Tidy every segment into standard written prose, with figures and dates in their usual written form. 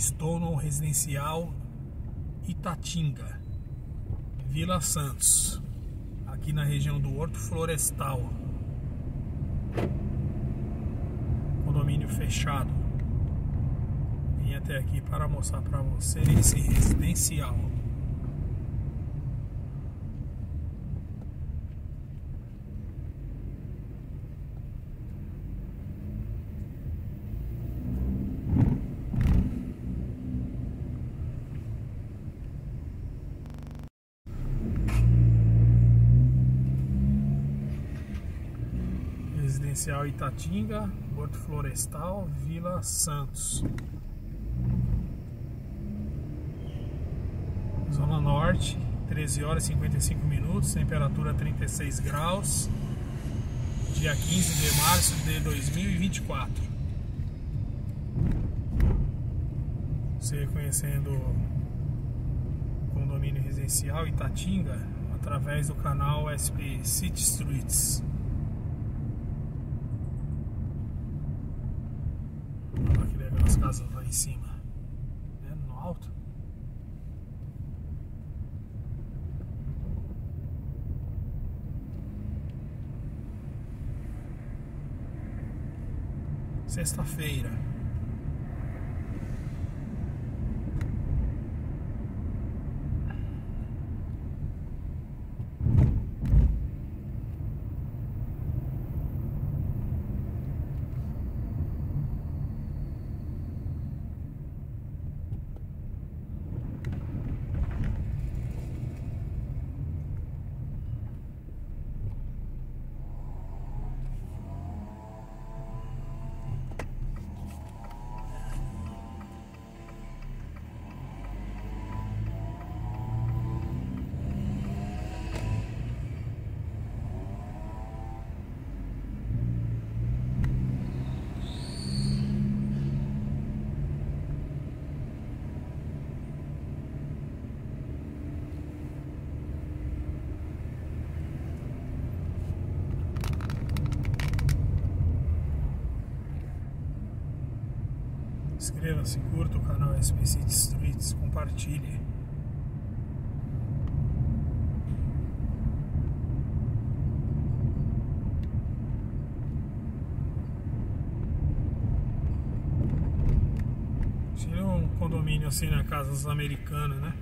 estou no Residencial Itatinga, Vila Santos, aqui na região do Horto Florestal. Condomínio fechado. Vim até aqui para mostrar para vocês esse residencial. Residencial Itatinga, Horto Florestal, Vila Santos. Zona Norte, 13 horas e 55 minutos, temperatura 36 graus, dia 15 de março de 2024. Você conhecendo o Condomínio Residencial Itatinga através do canal SP City Streets. Casas lá em cima, né? No alto. Sexta-feira. Inscreva-se, curta o canal SBC Streets, compartilhe. Tira um condomínio assim na Casas Americanas, né?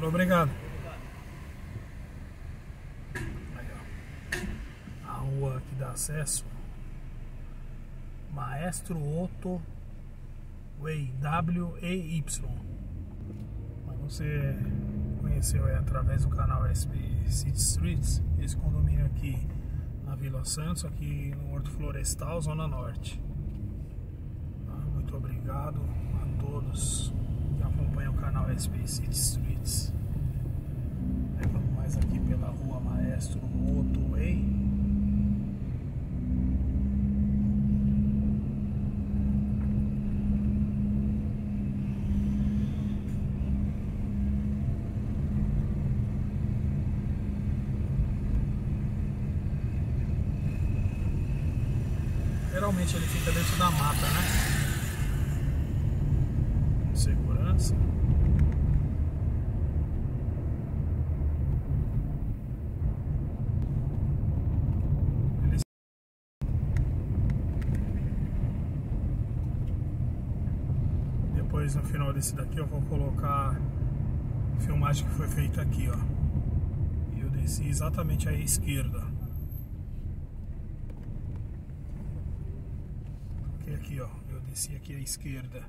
Obrigado. Aí, ó, a rua que dá acesso, Maestro Otto Way, W-E-Y. Mas você conheceu aí através do canal SP City Streets, esse condomínio aqui na Vila Santos, aqui no Horto Florestal, Zona Norte. Muito obrigado a todos que acompanham o canal SP City Streets. Vamos mais aqui pela rua Maestro Otto Way. Geralmente ele fica dentro da mata, né? Segurança. No final desse daqui eu vou colocar a filmagem que foi feita aqui, ó. E eu desci exatamente à esquerda. Coloquei aqui, ó. Eu desci aqui à esquerda.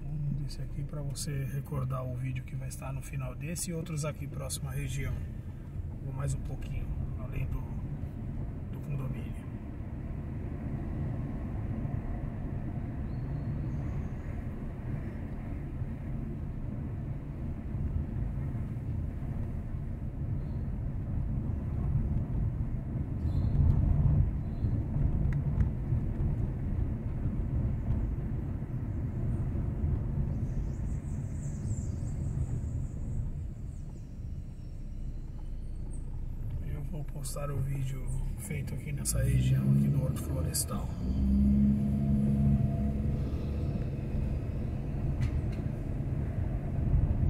Vamos descer aqui para você recordar o vídeo que vai estar no final desse e outros aqui próxima região. Vou mais um pouquinho além do condomínio. postar o vídeo feito aqui nessa região aqui do Horto Florestal.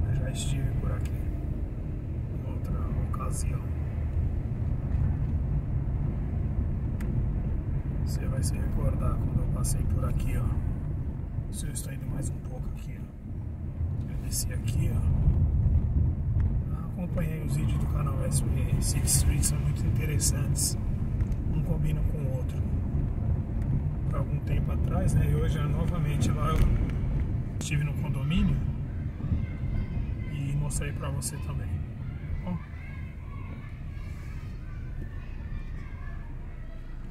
Eu já estive por aqui em outra ocasião. Você vai se recordar quando eu passei por aqui, ó. Se eu estou indo mais um pouco aqui, ó. Eu desci aqui, ó. Acompanhei os vídeos do canal SP City Streets, são muito interessantes, um combina com o outro. Há algum tempo atrás, né? E hoje novamente lá eu estive no condomínio e mostrei pra você também. Bom,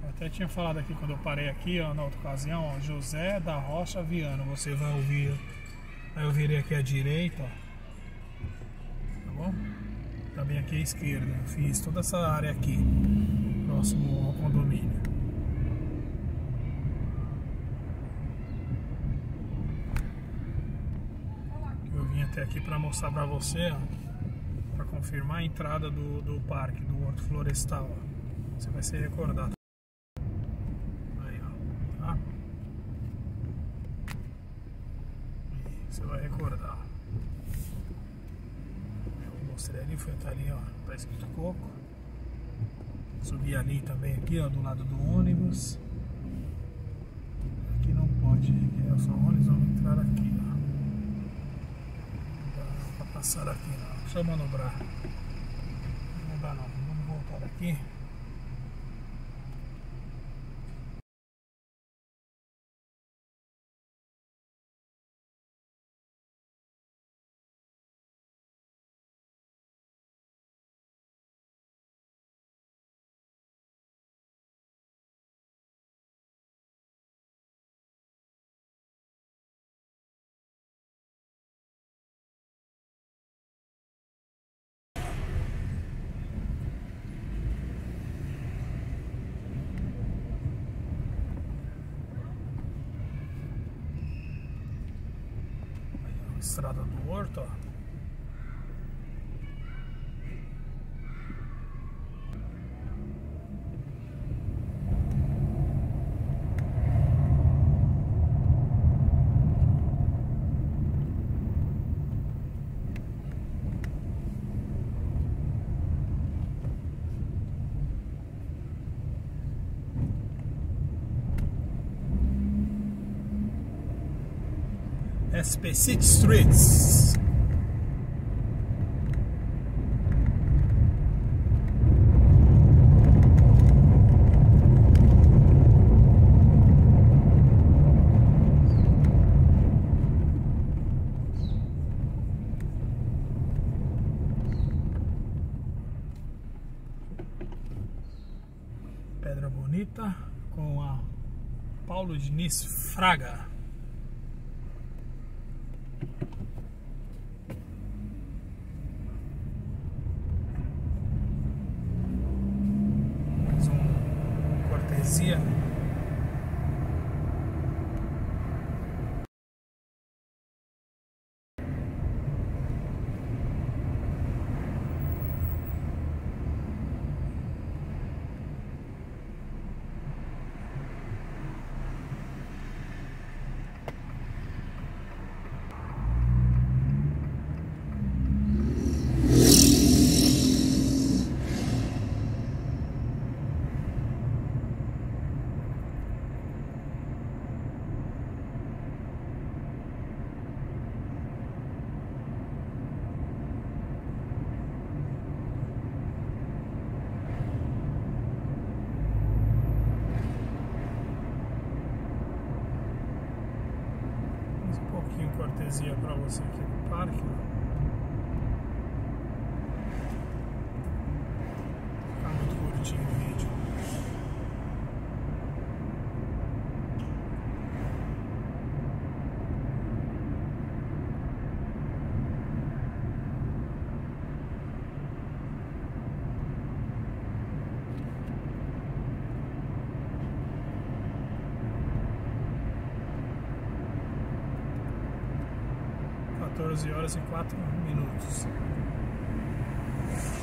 eu até tinha falado aqui quando eu parei aqui, ó, na outra ocasião, ó, José da Rocha Viana. Você vai ouvir, aí eu virei aqui à direita, ó. Também aqui à esquerda, eu fiz toda essa área aqui, próximo ao condomínio. Eu vim até aqui para mostrar para você, para confirmar a entrada do parque, do Horto Florestal. Ó. Você vai se recordar. Aí, ó, tá? E você vai recordar. Mostrei ali, foi até ali, ó, tá escrito Coco. Subi ali também, aqui, ó, do lado do ônibus. Aqui não pode, aqui é só ônibus, vamos entrar aqui, ó. Não dá pra passar aqui, não. Deixa eu manobrar. Não dá não, vamos voltar aqui. Estrada do Horto, ó. SP City Streets. Pedra Bonita com a Paulo Diniz Fraga. Cortesia para você aqui no parque. Tá muito curtinho o vídeo. horas e 4 minutos.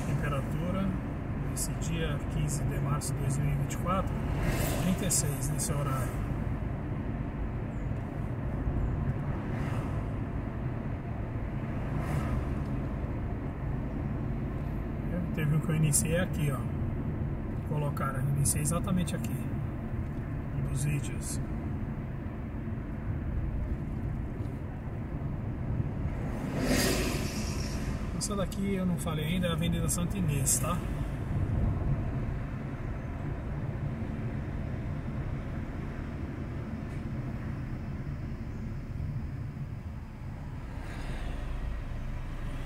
Temperatura nesse dia 15 de março de 2024, 36 nesse horário. Teve o que eu iniciei aqui, ó. Colocaram, eu iniciei exatamente aqui, um dos vídeos. Essa daqui eu não falei ainda, é a Avenida Santa Inês, tá?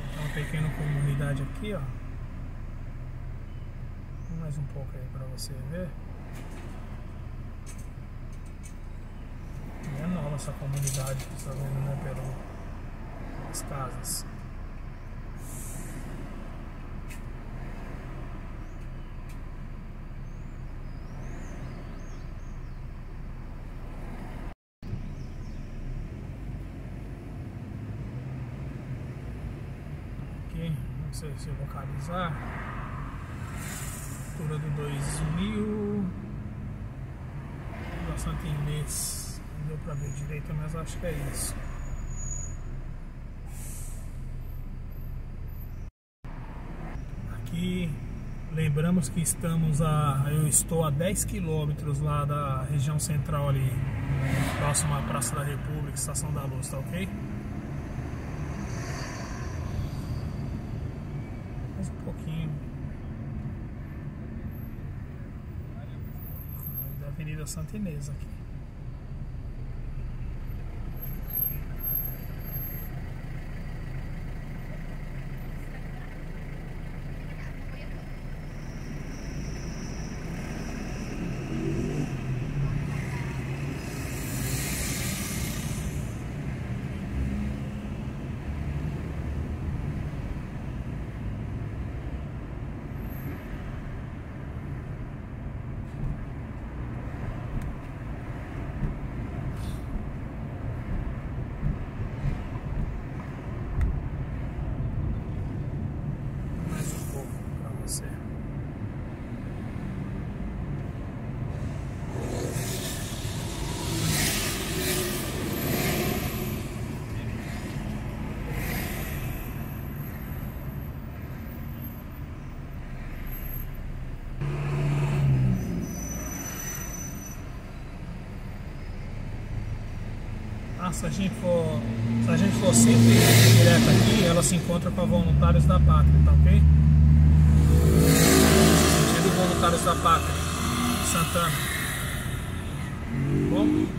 Tem uma pequena comunidade aqui, ó. Mais um pouco aí pra você ver. Não é nova essa comunidade que você tá vendo, né? Pelas casas. Se localizar, altura do 2000 da Santa Inês, não deu pra ver direito, mas acho que é isso. Aqui lembramos que estamos eu estou a 10 quilômetros lá da região central ali, próximo à Praça da República, Estação da Luz, tá ok? Avenida Santa Inês aqui. Se a gente for sempre direto aqui, ela se encontra com a Voluntários da Pátria, tá ok? Sentido Voluntários da Pátria, Santana. Bom?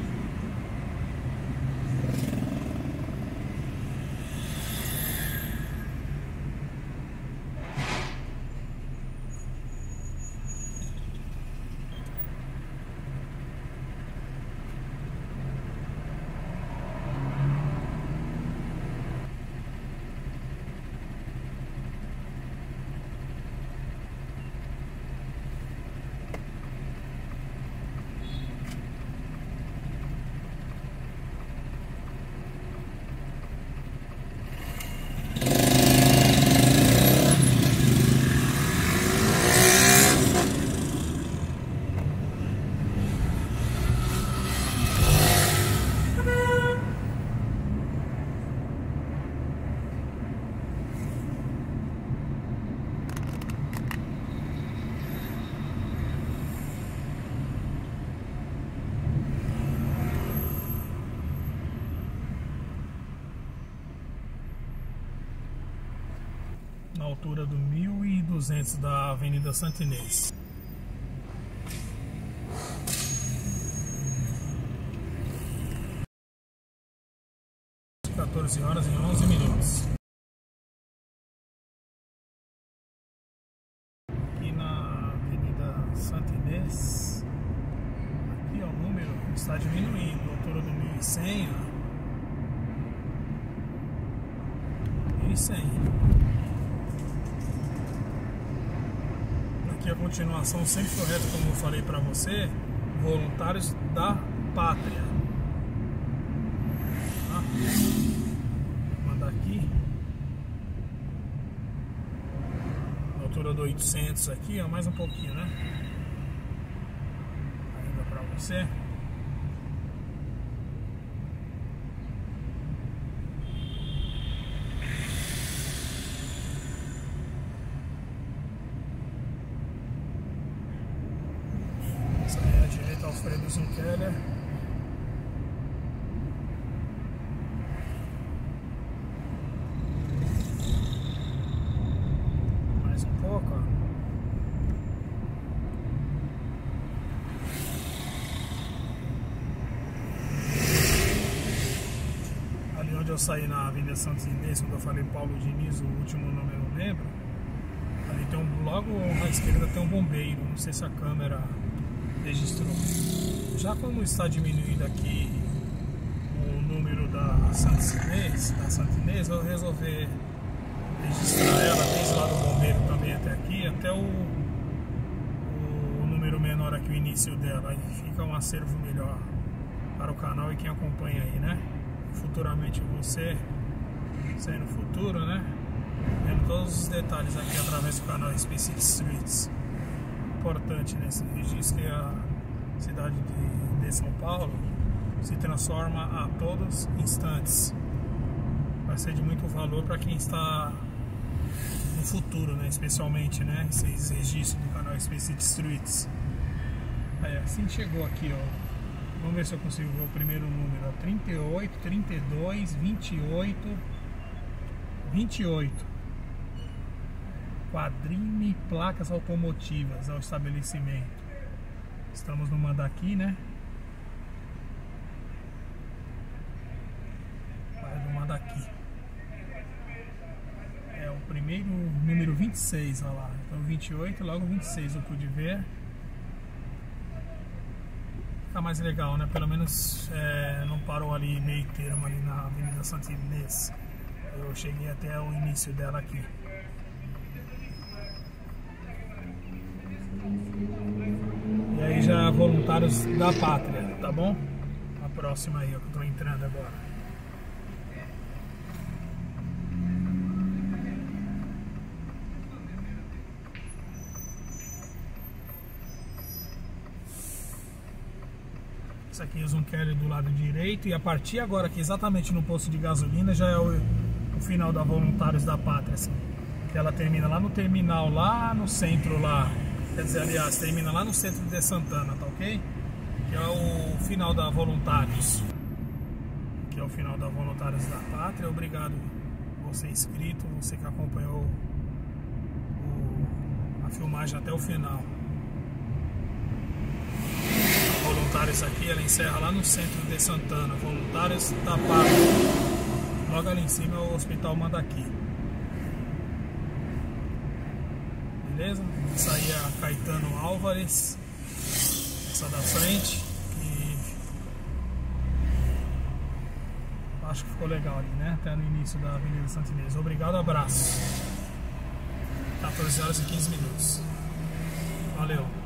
Altura do 1200 da Avenida Santa Inês. Às 14h11. Aqui na Avenida Santa Inês, aqui ó, o número está diminuindo, altura do 1100, ó. 1100. A continuação sempre correta, como eu falei pra você, Voluntários da Pátria, tá? Mandaqui, altura do 800 aqui, ó, mais um pouquinho, né? Ainda pra você. Essa é a direita Alfredo Zinkeller. Eu saí na Avenida Santa Inês, quando eu falei Paulo Diniz, o último nome eu não lembro. Ali tem um, logo à esquerda tem um bombeiro, não sei se a câmera registrou. Já como está diminuído aqui o número da Santa Inês, eu resolvi registrar ela desde lá do bombeiro também até aqui, até o número menor aqui, o início dela. Aí fica um acervo melhor para o canal e quem acompanha aí, né? Futuramente você sair no futuro, né? Vendo todos os detalhes aqui através do canal SP City Streets. Importante nesse registro que a cidade de São Paulo se transforma a todos instantes. Vai ser de muito valor para quem está no futuro, né? Especialmente, né? Esses registros do canal SP City Streets. Aí assim chegou aqui, ó. Vamos ver se eu consigo ver o primeiro número, 38, 32, 28, 28. Quadrime placas automotivas ao estabelecimento. Estamos no Mandaqui, né? Vai do Mandaqui. É o primeiro número 26, olha lá. Então 28, logo 26 eu pude ver. Mais legal, né? Pelo menos não parou ali meio termo ali na Avenida Santa Inês. Eu cheguei até o início dela aqui. E aí já Voluntários da Pátria, tá bom? A próxima aí, ó, que eu tô entrando agora. Aqui o Zunkeller do lado direito, e a partir agora aqui exatamente no posto de gasolina já é o final da Voluntários da Pátria, assim, que ela termina lá no terminal, lá no centro, lá, quer dizer, aliás, termina lá no centro de Santana, tá ok? Que é o final da Voluntários, que é o final da Voluntários da Pátria. Obrigado você inscrito, você que acompanhou a filmagem até o final. Voluntários aqui, ela encerra lá no centro de Santana, Voluntários da Pátria. Logo ali em cima é o Hospital Mandaqui. Beleza? Essa aí é a Caetano Álvares, essa da frente, que acho que ficou legal ali, né? Até no início da Avenida Santa Inês. Obrigado, abraço. 14h15. Valeu.